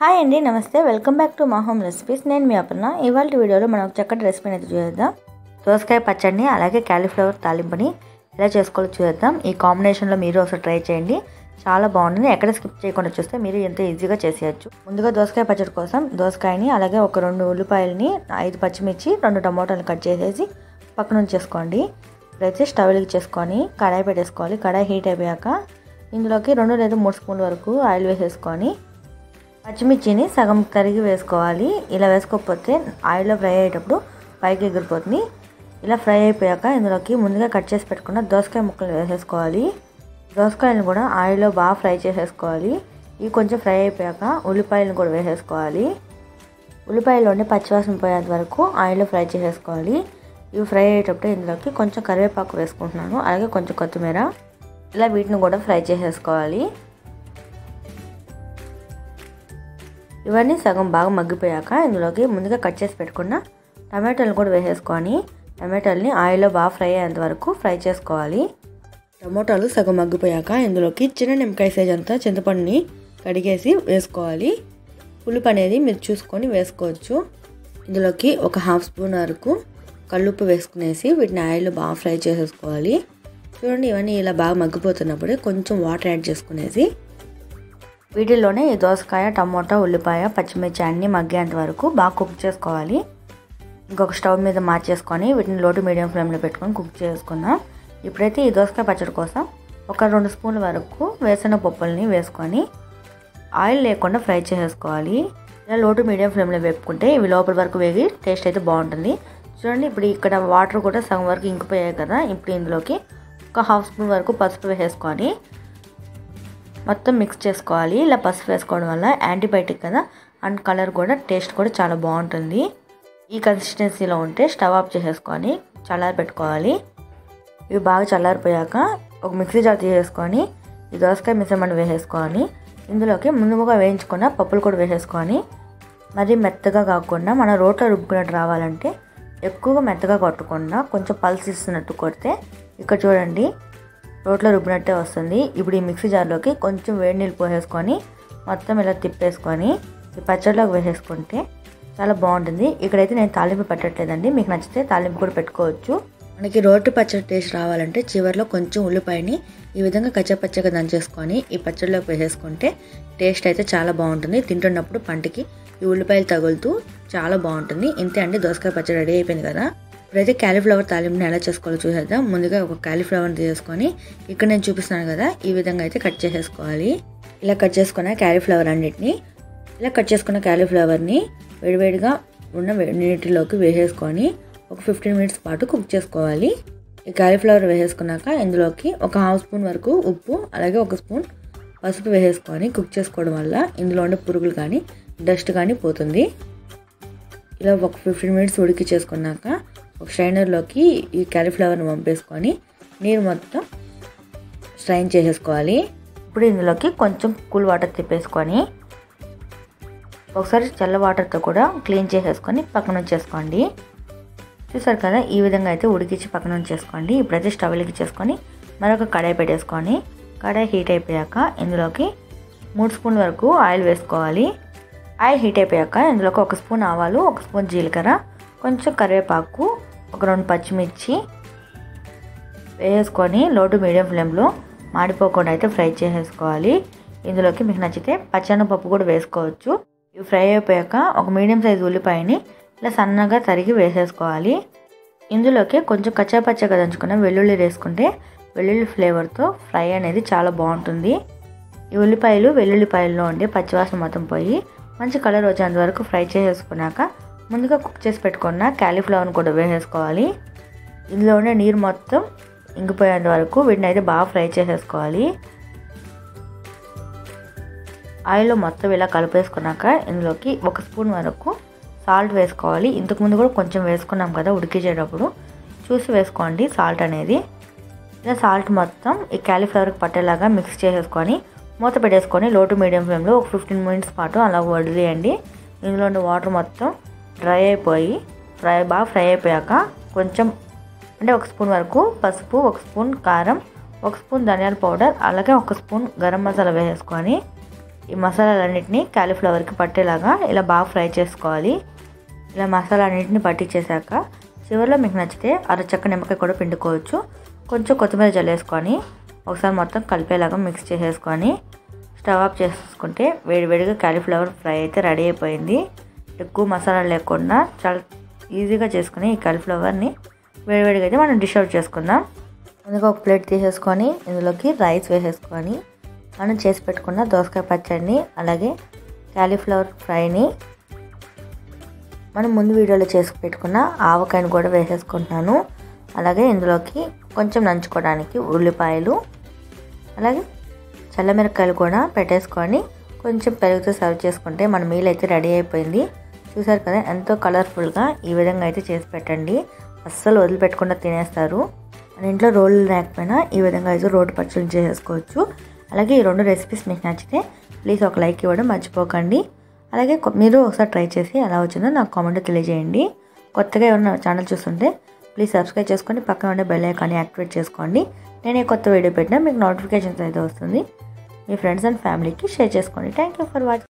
Hi అండి, నమస్తే. Welcome back to మా హోమ్ రెసిపీస్. నేను మీ అపర్ణ. ఇవాళ వీడియోలో మనం చక్కటి రెసిపీని అయితే చూద్దాం. దోసకాయ పచ్చడిని అలాగే కాలీఫ్లవర్ తాలింపుని ఎలా చేసుకోవాలో చూద్దాం. ఈ కాంబినేషన్లో మీరు ఒకసారి ట్రై చేయండి, చాలా బాగుంటుంది. ఎక్కడ స్కిప్ చేయకుండా చూస్తే మీరు ఎంత ఈజీగా చేసేయచ్చు. ముందుగా దోసకాయ పచ్చడి కోసం దోసకాయని అలాగే ఒక 2 ఉల్లిపాయలని, 5 పచ్చిమిర్చి, 2 టమోటాలు కట్ చేసేసి పక్కన ఉంచేసుకోండి. ఇప్పుడైతే స్టవ్ వెలిగించేసుకొని కడాయి పెట్టేసుకోవాలి. కడాయి హీట్ అయిపోయాక ఇందులోకి 2 లేదా 3 స్పూన్ల వరకు ఆయిల్ వేసేసుకొని పచ్చిమిర్చిని సగం తరిగి వేసుకోవాలి. ఇలా వేసుకోకపోతే ఆయిల్లో ఫ్రై అయ్యేటప్పుడు పైకి ఎగిరిపోతుంది. ఇలా ఫ్రై అయిపోయాక ఇందులోకి ముందుగా కట్ చేసి పెట్టుకున్న దోసకాయ ముక్కలు వేసేసుకోవాలి. దోసకాయలను కూడా ఆయిల్లో బాగా ఫ్రై చేసేసుకోవాలి. ఇవి కొంచెం ఫ్రై అయిపోయాక ఉల్లిపాయలను కూడా వేసేసుకోవాలి. ఉల్లిపాయలోనే పచ్చివాసన పోయేంత వరకు ఆయిల్లో ఫ్రై చేసేసుకోవాలి. ఇవి ఫ్రై అయ్యేటప్పుడు ఇందులోకి కొంచెం కరివేపాకు వేసుకుంటున్నాను, అలాగే కొంచెం కొత్తిమీర. ఇలా వీటిని కూడా ఫ్రై చేసేసుకోవాలి. ఇవన్నీ సగం బాగా మగ్గిపోయాక ఇందులోకి ముందుగా కట్ చేసి పెట్టుకున్న టమాటాలు కూడా వేసేసుకొని టమాటాలని ఆయిల్లో బాగా ఫ్రై అయ్యేంత వరకు ఫ్రై చేసుకోవాలి. టమాటాలు సగం మగ్గిపోయాక ఇందులోకి చిన్న నిమ్మకాయ సైజ్ అంతా చింతపండుని కడిగేసి వేసుకోవాలి. పులుపు అనేది మీరు చూసుకొని వేసుకోవచ్చు. ఇందులోకి ఒక 1/2 స్పూన్ వరకు కల్లుప్పు వేసుకునేసి వీటిని ఆయిల్లో బాగా ఫ్రై చేసేసుకోవాలి. చూడండి, ఇవన్నీ ఇలా బాగా మగ్గిపోతున్నప్పుడే కొంచెం వాటర్ యాడ్ చేసుకునేసి వీటిలోనే ఈ దోసకాయ, టమోటా, ఉల్లిపాయ, పచ్చిమిర్చి అన్నీ మగ్గేంత వరకు బాగా కుక్ చేసుకోవాలి. ఇంకొక స్టవ్ మీద మార్చేసుకొని వీటిని లో టు మీడియం ఫ్లేమ్లో పెట్టుకొని కుక్ చేసుకుందాం. ఇప్పుడైతే ఈ దోసకాయ పచ్చడి కోసం ఒక 2 స్పూన్ల వరకు వేసిన పప్పుల్ని వేసుకొని ఆయిల్ లేకుండా ఫ్రై చేసేసుకోవాలి. ఇలా లో టు మీడియం ఫ్లేమ్లో వేపుకుంటే ఇవి లోపల వరకు వేగి టేస్ట్ అయితే బాగుంటుంది. చూడండి, ఇప్పుడు ఇక్కడ వాటర్ కూడా సగం వరకు ఇంకిపోయాయి కదా. ఇప్పుడు ఇందులోకి ఒక 1/2 స్పూన్ వరకు పసుపు వేసేసుకొని మొత్తం మిక్స్ చేసుకోవాలి. ఇలా పసుపు వేసుకోవడం వల్ల యాంటీబయాటిక్ కదా, అండ్ కలర్ కూడా, టేస్ట్ కూడా చాలా బాగుంటుంది. ఈ కన్సిస్టెన్సీలో ఉంటే స్టవ్ ఆఫ్ చేసేసుకొని చల్లారి పెట్టుకోవాలి. ఇవి బాగా చల్లారిపోయాక ఒక మిక్సీ జార్ తీసేసుకొని ఈ దోసకాయ మిశ్రమం వేసేసుకొని ఇందులోకి ముందుగా వేయించుకున్న పప్పులు కూడా వేసేసుకొని మరీ మెత్తగా కాకుండా మనం రోట్లో రుబ్బుకున్నట్టు రావాలంటే ఎక్కువగా మెత్తగా కొట్టకుండా కొంచెం పల్స్ ఇస్తున్నట్టు కొడితే ఇక్కడ చూడండి రోట్లో రుబ్బినట్టే వస్తుంది. ఇప్పుడు ఈ మిక్సీ జార్లోకి కొంచెం వేడి నీళ్ళు పోసేసుకొని మొత్తం ఇలా తిప్పేసుకొని ఈ పచ్చడిలోకి వేసేసుకుంటే చాలా బాగుంటుంది. ఇక్కడైతే నేను తాలింపు పెట్టట్లేదండి, మీకు నచ్చితే తాలింపు కూడా పెట్టుకోవచ్చు. మనకి రోటి పచ్చడి టేస్ట్ రావాలంటే చివరిలో కొంచెం ఉల్లిపాయని ఈ విధంగా కచ్చపచ్చగా దంచేసుకొని ఈ పచ్చడిలోకి వేసేసుకుంటే టేస్ట్ అయితే చాలా బాగుంటుంది. తింటున్నప్పుడు పంటికి ఈ ఉల్లిపాయలు తగులుతూ చాలా బాగుంటుంది. ఇంతే అండి, దోసకాయ పచ్చడి రెడీ అయిపోయింది కదా. ఇప్పుడైతే కాలీఫ్లవర్ తాలింపుని ఎలా చేసుకోవాలో చూసేద్దాం. ముందుగా ఒక కాలీఫ్లవర్ని తీసుకొని ఇక్కడ నేను చూపిస్తున్నాను కదా ఈ విధంగా అయితే కట్ చేసేసుకోవాలి. ఇలా కట్ చేసుకున్న కాలీఫ్లవర్ అన్నిటిని వేడివేడిగా ఉన్న నీటిలోకి వేసేసుకొని ఒక 15 minutes పాటు కుక్ చేసుకోవాలి. ఈ కాలీఫ్లవర్ వేసేసుకున్నాక ఇందులోకి ఒక 1/2 స్పూన్ వరకు ఉప్పు, అలాగే 1 స్పూన్ పసుపు వేసేసుకొని కుక్ చేసుకోవడం వల్ల ఇందులో ఉండే పురుగులు కానీ డస్ట్ కానీ పోతుంది. ఇలా ఒక 15 minutes ఉడికి చేసుకున్నాక ఒక స్ట్రైనర్లోకి ఈ కాలీఫ్లవర్ని పంపేసుకొని నీరు మొత్తం స్ట్రైన్ చేసేసుకోవాలి. ఇప్పుడు ఇందులోకి కొంచెం కూల్ వాటర్ తిప్పేసుకొని ఒకసారి చల్ల వాటర్తో కూడా క్లీన్ చేసేసుకొని పక్కన ఉంచేసుకోండి. చూసారు కదా, ఈ విధంగా అయితే ఉడికించి పక్కన ఉంచేసుకోండి. ఇప్పుడైతే స్టవ్ వెలిగించేసుకొని మరొక కడాయి పెట్టేసుకొని కడాయి హీట్ అయిపోయాక ఇందులోకి 3 స్పూన్ల వరకు ఆయిల్ వేసుకోవాలి. ఆయిల్ హీట్ అయిపోయాక ఇందులోకి 1 స్పూన్ ఆవాలు, 1 స్పూన్ జీలకర్ర, కొంచెం కరివేపాకు, ఒక 2 పచ్చిమిర్చి వేసుకొని లో టు మీడియం ఫ్లేమ్లో మాడిపోకుండా అయితే ఫ్రై చేసేసుకోవాలి. ఇందులోకి మీకు నచ్చితే పచ్చనపప్పు కూడా వేసుకోవచ్చు. ఇవి ఫ్రై అయిపోయాక ఒక మీడియం సైజు ఉల్లిపాయని ఇలా సన్నగా తరిగి వేసేసుకోవాలి. ఇందులోకి కొంచెం కచ్చాపచ్చగా దంచుకున్న వెల్లుల్లి వేసుకుంటే వెల్లుల్లి ఫ్లేవర్తో ఫ్రై అనేది చాలా బాగుంటుంది. ఈ వెల్లుల్లిపాయల్లో ఉండే పచ్చివాసన మొత్తం పోయి మంచి కలర్ వచ్చేంత వరకు ఫ్రై చేసేసుకున్నాక ముందుగా కుక్ చేసి పెట్టుకున్న కాలీఫ్లవర్ని కూడా వేసేసుకోవాలి. ఇందులోనే నీరు మొత్తం ఇంగిపోయేంత వరకు వీటిని అయితే బాగా ఫ్రై చేసేసుకోవాలి. ఆయిల్లో మొత్తం ఇలా కలిపేసుకున్నాక ఇందులోకి 1 స్పూన్ వరకు సాల్ట్ వేసుకోవాలి. ఇంతకుముందు కూడా కొంచెం వేసుకున్నాం కదా ఉడికించేటప్పుడు, చూసి వేసుకోండి సాల్ట్ అనేది. ఇలా సాల్ట్ మొత్తం ఈ కాలీఫ్లవర్కి పట్టేలాగా మిక్స్ చేసేసుకొని మూత పెట్టేసుకొని లో టు మీడియం ఫ్లేమ్లో ఒక 15 minutes పాటు అలా వదిలేయండి. ఇందులోని వాటర్ మొత్తం డ్రై అయిపోయి బాగా ఫ్రై అయిపోయాక కొంచెం అంటే 1 స్పూన్ వరకు పసుపు, 1 స్పూన్ కారం, 1 స్పూన్ ధనియాల పౌడర్, అలాగే 1 స్పూన్ గరం మసాలా వేసేసుకొని ఈ మసాలాలన్నిటిని కాలీఫ్లవర్కి పట్టేలాగా ఇలా బాగా ఫ్రై చేసుకోవాలి. ఇలా మసాలాలన్నిటిని పట్టించేశాక చివరిలో మీకు నచ్చితే అరచక్క నిమ్మకాయ కూడా పిండుకోవచ్చు. కొంచెం కొత్తిమీర జల్లేసుకొని ఒకసారి మొత్తం కలిపేలాగా మిక్స్ చేసేసుకొని స్టవ్ ఆఫ్ చేసుకుంటే వేడివేడిగా కాలీఫ్లవర్ ఫ్రై అయితే రెడీ అయిపోయింది. ఎక్కువ మసాలా లేకుండా చాలా ఈజీగా చేసుకుని ఈ కాలీఫ్లవర్ని వేడివేడిగా అయితే మనం డిష్ అవుట్ చేసుకుందాం. ముందుగా ఒక ప్లేట్ తీసేసుకొని ఇందులోకి రైస్ వేసేసుకొని మనం చేసి పెట్టుకున్న దోసకాయ పచ్చడిని అలాగే కాలీఫ్లవర్ ఫ్రైని మనం ముందు వీడియోలో చేసి పెట్టుకున్న ఆవకాయని కూడా వేసేసుకుంటున్నాను. అలాగే ఇందులోకి కొంచెం నంచుకోవడానికి ఉల్లిపాయలు అలాగే చల్లమిరపకాయలు కూడా పెట్టేసుకొని కొంచెం పెరుగుతో సర్వ్ చేసుకుంటే మన మీల్ అయితే రెడీ అయిపోయింది. చూసారు కదా, ఎంతో కలర్ఫుల్గా ఈ విధంగా అయితే చేసి పెట్టండి, అస్సలు వదిలిపెట్టకుండా తినేస్తారు. మన ఇంట్లో రోళ్ళు లేకపోయినా ఈ విధంగా అయితే రోటి పచ్చళ్ళు చేసేసుకోవచ్చు. అలాగే ఈ రెండు రెసిపీస్ మీకు నచ్చితే ప్లీజ్ ఒక లైక్ ఇవ్వడం మర్చిపోకండి. అలాగే మీరు ఒకసారి ట్రై చేసి ఎలా వచ్చిందో నాకు కామెంట్లో తెలియజేయండి. కొత్తగా ఎవరైనా ఛానల్ చూస్తుంటే ప్లీజ్ సబ్స్క్రైబ్ చేసుకొని పక్కన ఉండే బెల్ ఐకాన్ యాక్టివేట్ చేసుకోండి. నేను ఏ కొత్త వీడియో పెట్టినా మీకు నోటిఫికేషన్స్ అయితే వస్తుంది. మీ ఫ్రెండ్స్ అండ్ ఫ్యామిలీకి షేర్ చేసుకోండి. Thank you for watching.